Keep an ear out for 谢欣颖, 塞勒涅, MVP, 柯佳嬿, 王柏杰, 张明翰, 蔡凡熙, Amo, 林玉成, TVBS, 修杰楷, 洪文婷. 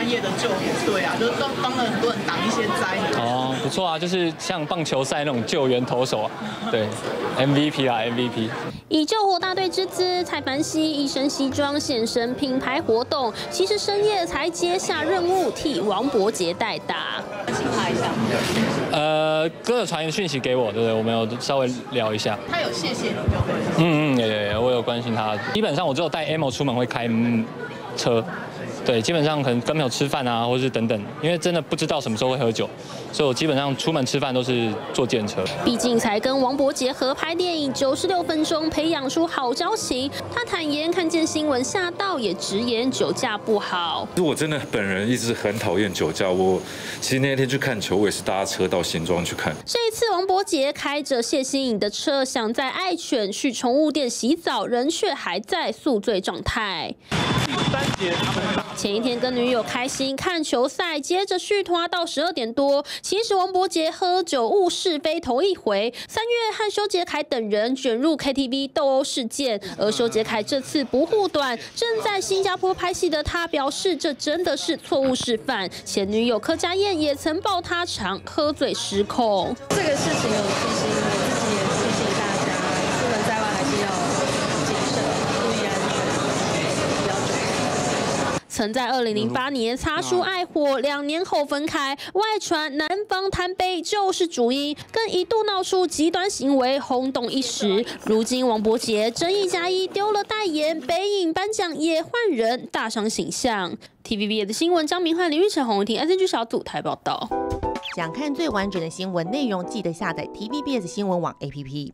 专业的救援队啊，就是帮了很多人挡一些灾。哦，不错啊，就是像棒球赛那种救援投手啊，对 ，MVP 啦 MVP。以救火大队之姿，蔡凡熙一身西装现身品牌活动，其实深夜才接下任务，替王柏杰代打。请拍一下。哥有传讯息给我，对不对？我们有稍微聊一下。他有谢谢你，对不对？有，我有关心他。基本上我只有带 Amo 出门会开车。 对，基本上可能跟朋友吃饭啊，或是等等，因为真的不知道什么时候会喝酒，所以我基本上出门吃饭都是坐电车。毕竟才跟王柏杰合拍电影96分钟，培养出好交情。他坦言看见新闻吓到，也直言酒驾不好。其实我真的本人一直很讨厌酒驾，我其实那天去看球，我也是搭车到新庄去看。这一次王柏杰开着谢欣颖的车，想在爱犬去宠物店洗澡，人却还在宿醉状态。 前一天跟女友开心看球赛，接着续拖到12点多。其实王柏杰喝酒误事非头一回，3月和修杰楷等人卷入 KTV 斗殴事件，而修杰楷这次不护短。正在新加坡拍戏的他表示，这真的是错误示范。前女友柯佳嬿也曾爆他常喝醉失控。这个事情有提醒我自己，也提醒大家，出门在外还是要。 曾在2008年擦出爱火，2年后分开。外传男方贪杯就是主因，更一度闹出极端行为，轰动一时。如今王柏杰争议加一，丢了代言，北影颁奖也换人，大伤形象。TVBS 的新闻，张明翰、林玉成、洪文婷 ，SNG 小组台报道。想看最完整的新闻内容，记得下载 TVBS 新闻网 APP。